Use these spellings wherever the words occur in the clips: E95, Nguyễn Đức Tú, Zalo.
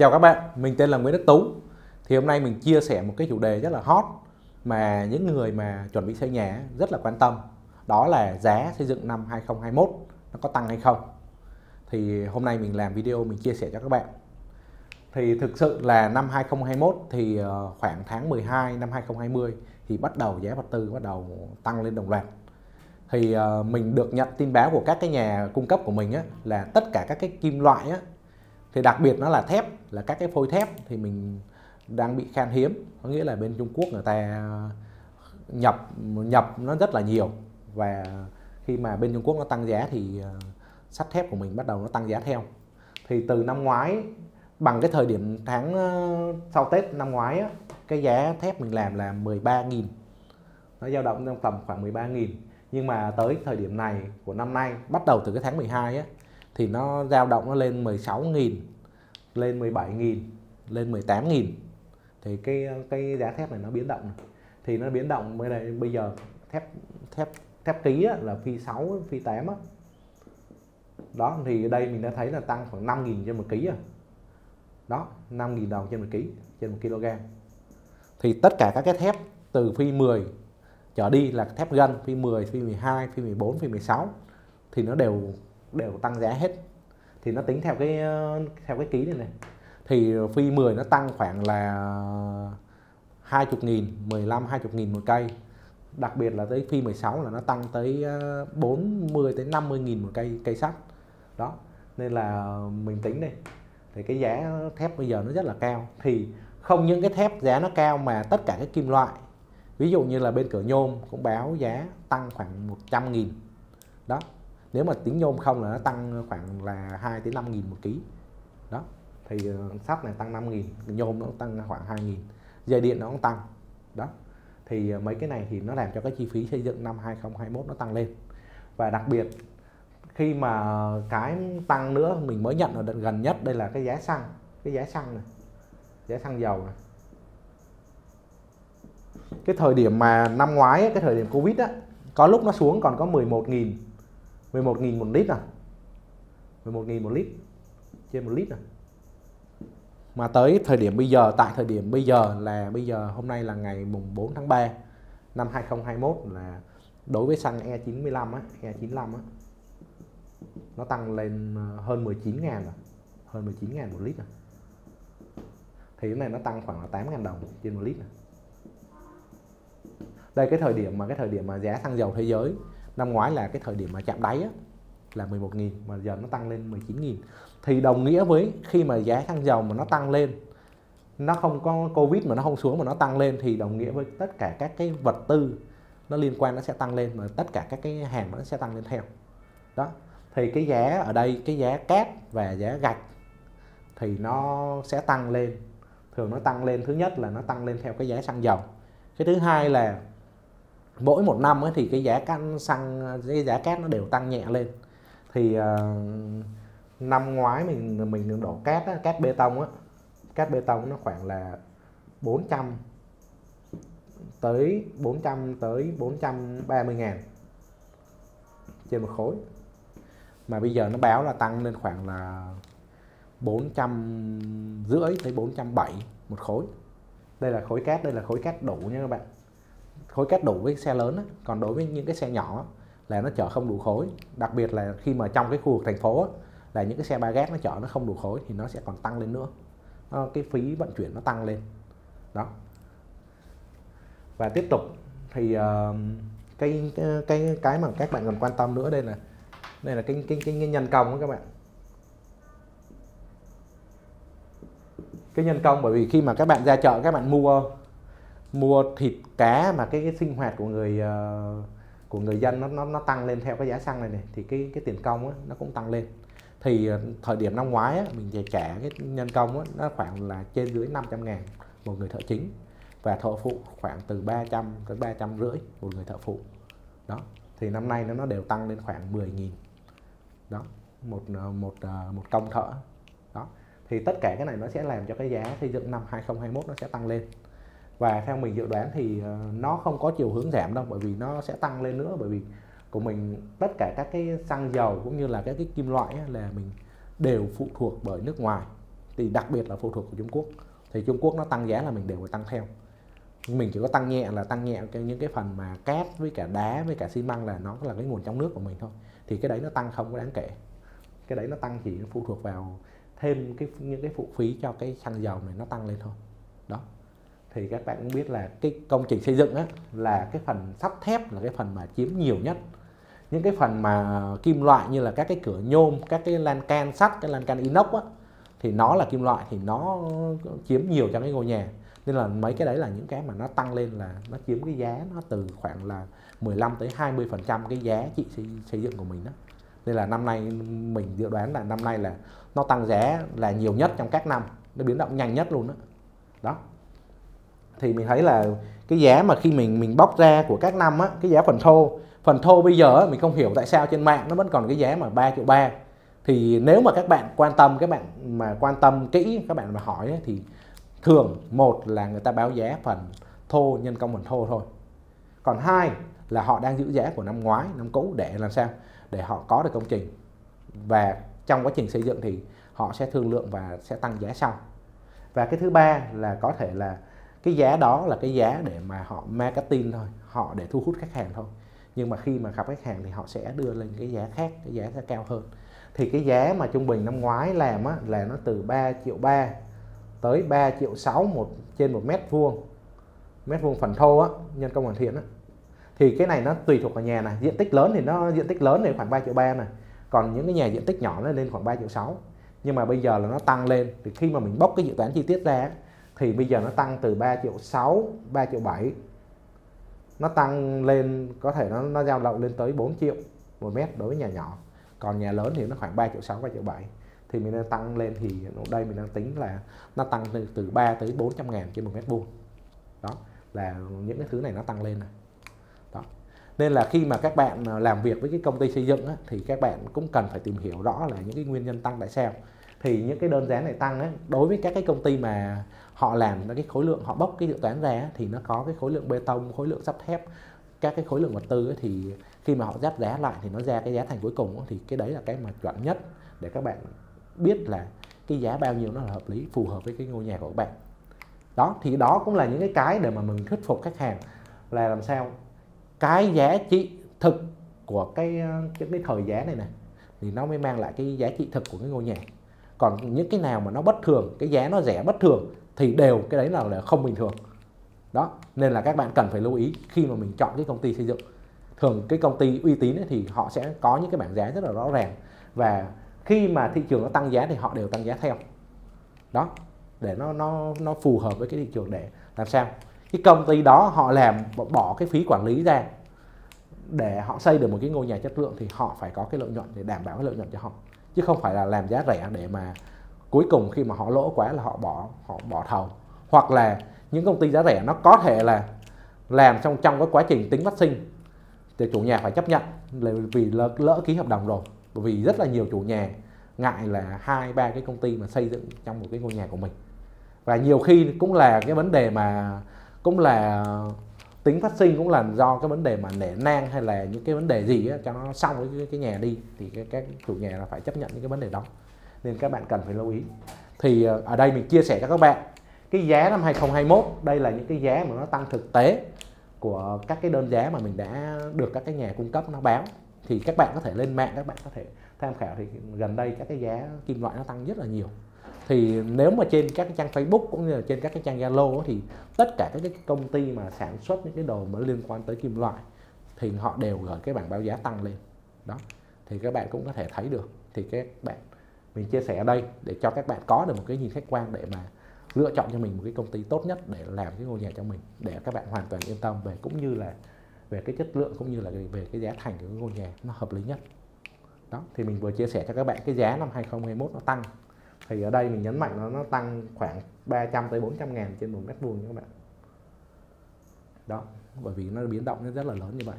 Chào các bạn, mình tên là Nguyễn Đức Tú. Thì hôm nay mình chia sẻ một cái chủ đề rất là hot mà những người mà chuẩn bị xây nhà rất là quan tâm. Đó là giá xây dựng năm 2021 nó có tăng hay không. Thì hôm nay mình làm video mình chia sẻ cho các bạn. Thì thực sự là năm 2021 thì khoảng tháng 12 năm 2020 thì bắt đầu giá vật tư bắt đầu tăng lên đồng loạt. Thì mình được nhận tin báo của các cái nhà cung cấp của mình á, là tất cả các cái kim loại á, thì đặc biệt nó là thép, là các cái phôi thép thì mình đang bị khan hiếm. Có nghĩa là bên Trung Quốc người ta nhập nó rất là nhiều. Và khi mà bên Trung Quốc nó tăng giá thì sắt thép của mình bắt đầu nó tăng giá theo. Thì từ năm ngoái, bằng cái thời điểm tháng sau Tết năm ngoái á, cái giá thép mình làm là 13.000. Nó dao động trong tầm khoảng 13.000. Nhưng mà tới thời điểm này của năm nay, bắt đầu từ cái tháng 12 á, thì nó dao động nó lên 16.000, lên 17.000, lên 18.000. Thì cái giá thép này nó biến động. Thì nó biến động bây giờ thép ký á, là phi 6, phi 8 á. Đó thì đây mình đã thấy là tăng khoảng 5.000 trên 1 ký rồi. Đó, 5.000 đồng trên 1 ký, trên 1 kg. Thì tất cả các cái thép từ phi 10 trở đi là thép gân, phi 10, phi 12, phi 14, phi 16 thì nó đều tăng giá hết. Thì nó tính theo cái ký này này. Thì phi 10 nó tăng khoảng là 20.000, 15 20.000 một cây. Đặc biệt là tới phi 16 là nó tăng tới 40 tới 50.000 một cây sắt. Đó, nên là mình tính đây. Thì cái giá thép bây giờ nó rất là cao. Thì không những cái thép giá nó cao mà tất cả các kim loại. Ví dụ như là bên cửa nhôm cũng báo giá tăng khoảng 100.000. Đó. Nếu mà tính nhôm không là nó tăng khoảng là 2 tới 5.000 một ký. Đó. Thì sắt này tăng 5.000, nhôm nó tăng khoảng 2.000, dây điện nó cũng tăng. Đó. Thì mấy cái này thì nó làm cho cái chi phí xây dựng năm 2021 nó tăng lên. Và đặc biệt khi mà cái tăng nữa mình mới nhận ở đợt gần nhất đây là cái giá xăng, này, giá xăng dầu này. Cái thời điểm mà năm ngoái ấy, cái thời điểm Covid á, có lúc nó xuống còn có 11.000 một lít à, 11.000 một lít, trên một lít à. Mà tới thời điểm bây giờ, tại thời điểm bây giờ là hôm nay là ngày mùng 4 tháng 3 năm 2021 là đối với xăng E95 á, nó tăng lên hơn 19.000 rồi, hơn 19.000 một lít rồi. Thì cái này nó tăng khoảng là 8.000 đồng trên một lít rồi. Đây cái thời điểm mà giá xăng dầu thế giới năm ngoái là cái thời điểm mà chạm đáy á, là 11.000 mà giờ nó tăng lên 19.000. Thì đồng nghĩa với khi mà giá xăng dầu mà nó tăng lên, nó không có Covid mà nó không xuống mà nó tăng lên thì đồng nghĩa với tất cả các cái vật tư nó liên quan nó sẽ tăng lên, mà tất cả các cái hàng nó sẽ tăng lên theo. Đó. Thì cái giá ở đây, cái giá cát và giá gạch thì nó sẽ tăng lên. Thường nó tăng lên, thứ nhất là nó tăng lên theo cái giá xăng dầu. Cái thứ hai là mỗi một năm ấy thì cái giá xăng, cái giá cát nó đều tăng nhẹ lên. Thì năm ngoái mình đổ cát á, cát bê tông nó khoảng là 400 tới 430.000 trên một khối. Mà bây giờ nó báo là tăng lên khoảng là 450 tới 470 một khối. Đây là khối cát đủ nha các bạn. Khối cát đủ với xe lớn á. Còn đối với những cái xe nhỏ á, là nó chở không đủ khối. Đặc biệt là khi mà trong cái khu vực thành phố á, là những cái xe ba gác nó chở nó không đủ khối thì nó sẽ còn tăng lên nữa. Cái phí vận chuyển nó tăng lên. Đó. Và tiếp tục thì cái mà các bạn còn quan tâm nữa đây là cái nhân công đó các bạn. Cái nhân công, bởi vì khi mà các bạn ra chợ các bạn mua thịt cá mà cái sinh hoạt của người dân nó tăng lên theo cái giá xăng này này thì cái tiền công á, nó cũng tăng lên. Thì thời điểm năm ngoái á, mình trả cái nhân công á, nó khoảng là trên dưới 500.000 một người thợ chính và thợ phụ khoảng từ 300 tới 350 một người thợ phụ. Đó. Thì năm nay nó đều tăng lên khoảng 10.000. Đó, một công thợ. Đó. Thì tất cả cái này nó sẽ làm cho cái giá xây dựng năm 2021 nó sẽ tăng lên. Và theo mình dự đoán thì nó không có chiều hướng giảm đâu, bởi vì nó sẽ tăng lên nữa, bởi vì của mình tất cả các cái xăng dầu cũng như là các cái kim loại là mình đều phụ thuộc bởi nước ngoài thì đặc biệt là phụ thuộc của Trung Quốc. Thì Trung Quốc nó tăng giá là mình đều phải tăng theo. Mình chỉ có tăng nhẹ là tăng nhẹ những cái phần mà cát với cả đá với cả xi măng là nó là cái nguồn trong nước của mình thôi. Thì cái đấy nó tăng không có đáng kể. Cái đấy nó tăng chỉ phụ thuộc vào thêm những cái phụ phí cho cái xăng dầu này nó tăng lên thôi. Đó. Thì các bạn cũng biết là cái công trình xây dựng á, là cái phần sắt thép là cái phần mà chiếm nhiều nhất. Những cái phần mà kim loại như là các cái cửa nhôm, các cái lan can sắt, cái lan can inox á, thì nó là kim loại thì nó chiếm nhiều trong cái ngôi nhà. Nên là mấy cái đấy là những cái mà nó tăng lên là nó chiếm cái giá nó từ khoảng là 15 tới 20% cái giá trị xây dựng của mình đó. Nên là năm nay mình dự đoán là năm nay là nó tăng giá là nhiều nhất trong các năm, nó biến động nhanh nhất luôn đó. Đó. Thì mình thấy là cái giá mà khi mình bóc ra của các năm á, cái giá phần thô bây giờ á, mình không hiểu tại sao trên mạng nó vẫn còn cái giá mà 3,3 triệu. Thì nếu mà các bạn quan tâm, các bạn mà quan tâm kỹ, các bạn mà hỏi ấy, thì thường một là người ta báo giá phần thô nhân công phần thô thôi. Còn hai là họ đang giữ giá của năm ngoái, năm cũ để làm sao? Để họ có được công trình. Và trong quá trình xây dựng thì họ sẽ thương lượng và sẽ tăng giá sau. Và cái thứ ba là có thể là cái giá đó là cái giá để mà họ marketing thôi, họ để thu hút khách hàng thôi. Nhưng mà khi mà gặp khách hàng thì họ sẽ đưa lên cái giá khác, cái giá sẽ cao hơn. Thì cái giá mà trung bình năm ngoái làm á, là nó từ 3,3 triệu tới 3,6 triệu trên 1 mét vuông phần thô á, nhân công hoàn thiện á. Thì cái này nó tùy thuộc vào nhà này, diện tích lớn thì nó diện tích lớn thì khoảng 3,3 triệu này. Còn những cái nhà diện tích nhỏ nó lên khoảng 3,6 triệu. Nhưng mà bây giờ là nó tăng lên, thì khi mà mình bóc cái dự toán chi tiết ra thì bây giờ nó tăng từ 3,6 triệu, 3,7 triệu. Nó tăng lên có thể nó dao động lên tới 4 triệu 1 mét đối với nhà nhỏ. Còn nhà lớn thì nó khoảng 3,6 triệu, 3,7 triệu. Thì mình đang tăng lên thì ở đây mình đang tính là nó tăng từ 3 tới 400 ngàn trên 1 mét vuông. Đó là những cái thứ này nó tăng lên này. Đó. Nên là khi mà các bạn làm việc với cái công ty xây dựng á, thì các bạn cũng cần phải tìm hiểu rõ là những cái nguyên nhân tăng tại sao. Thì những cái đơn giá này tăng á, đối với các cái công ty mà họ làm cái khối lượng, họ bóc cái dự toán ra á, thì nó có cái khối lượng bê tông, khối lượng sắt thép, các cái khối lượng vật tư á, thì khi mà họ ráp giá lại thì nó ra cái giá thành cuối cùng á, thì cái đấy là cái mà chuẩn nhất để các bạn biết là cái giá bao nhiêu nó là hợp lý, phù hợp với cái ngôi nhà của các bạn. Đó, thì đó cũng là những cái để mà mình thuyết phục khách hàng là làm sao cái giá trị thực của cái thời giá này này thì nó mới mang lại cái giá trị thực của cái ngôi nhà. Còn những cái nào mà nó bất thường, cái giá nó rẻ bất thường thì đều cái đấy là không bình thường. Đó, nên là các bạn cần phải lưu ý khi mà mình chọn cái công ty xây dựng. Thường cái công ty uy tín ấy, thì họ sẽ có những cái bảng giá rất là rõ ràng. Và khi mà thị trường nó tăng giá thì họ đều tăng giá theo. Đó, để nó phù hợp với cái thị trường để làm sao cái công ty đó họ làm bỏ cái phí quản lý ra để họ xây được một cái ngôi nhà chất lượng thì họ phải có cái lợi nhuận để đảm bảo cái lợi nhuận cho họ. Chứ không phải là làm giá rẻ để mà cuối cùng khi mà họ lỗ quá là họ bỏ thầu. Hoặc là những công ty giá rẻ nó có thể là làm trong cái quá trình tính phát sinh thì chủ nhà phải chấp nhận vì lỡ ký hợp đồng rồi. Bởi vì rất là nhiều chủ nhà ngại là 2-3 cái công ty mà xây dựng trong một cái ngôi nhà của mình. Và nhiều khi cũng là cái vấn đề mà cũng là tính phát sinh, cũng là do cái vấn đề mà nể nang hay là những cái vấn đề gì á, cho nó xong với cái nhà đi thì các chủ nhà là phải chấp nhận những cái vấn đề đó. Nên các bạn cần phải lưu ý. Thì ở đây mình chia sẻ cho các bạn cái giá năm 2021, đây là những cái giá mà nó tăng thực tế của các cái đơn giá mà mình đã được các cái nhà cung cấp nó báo. Thì các bạn có thể lên mạng, các bạn có thể tham khảo. Thì gần đây các cái giá kim loại nó tăng rất là nhiều. Thì nếu mà trên các cái trang Facebook cũng như là trên các cái trang Zalo thì tất cả các cái công ty mà sản xuất những cái đồ mà liên quan tới kim loại thì họ đều gửi cái bảng báo giá tăng lên. Đó. Thì các bạn cũng có thể thấy được. Thì các bạn mình chia sẻ ở đây để cho các bạn có được một cái nhìn khách quan để mà lựa chọn cho mình một cái công ty tốt nhất để làm cái ngôi nhà cho mình, để các bạn hoàn toàn yên tâm về cũng như là về cái chất lượng cũng như là về cái giá thành của cái ngôi nhà nó hợp lý nhất. Đó, thì mình vừa chia sẻ cho các bạn cái giá năm 2021 nó tăng. Thì ở đây mình nhấn mạnh nó tăng khoảng 300 tới 400 ngàn trên 1 mét vuông các bạn. Đó, bởi vì nó biến động nó rất là lớn như vậy.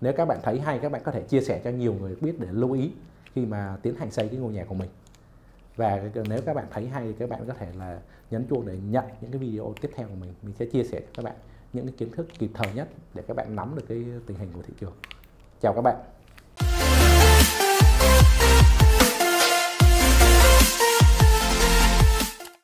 Nếu các bạn thấy hay, các bạn có thể chia sẻ cho nhiều người biết để lưu ý khi mà tiến hành xây cái ngôi nhà của mình. Và nếu các bạn thấy hay thì các bạn có thể là nhấn chuông để nhận những cái video tiếp theo của mình. Mình sẽ chia sẻ cho các bạn những cái kiến thức kịp thời nhất để các bạn nắm được cái tình hình của thị trường. Chào các bạn.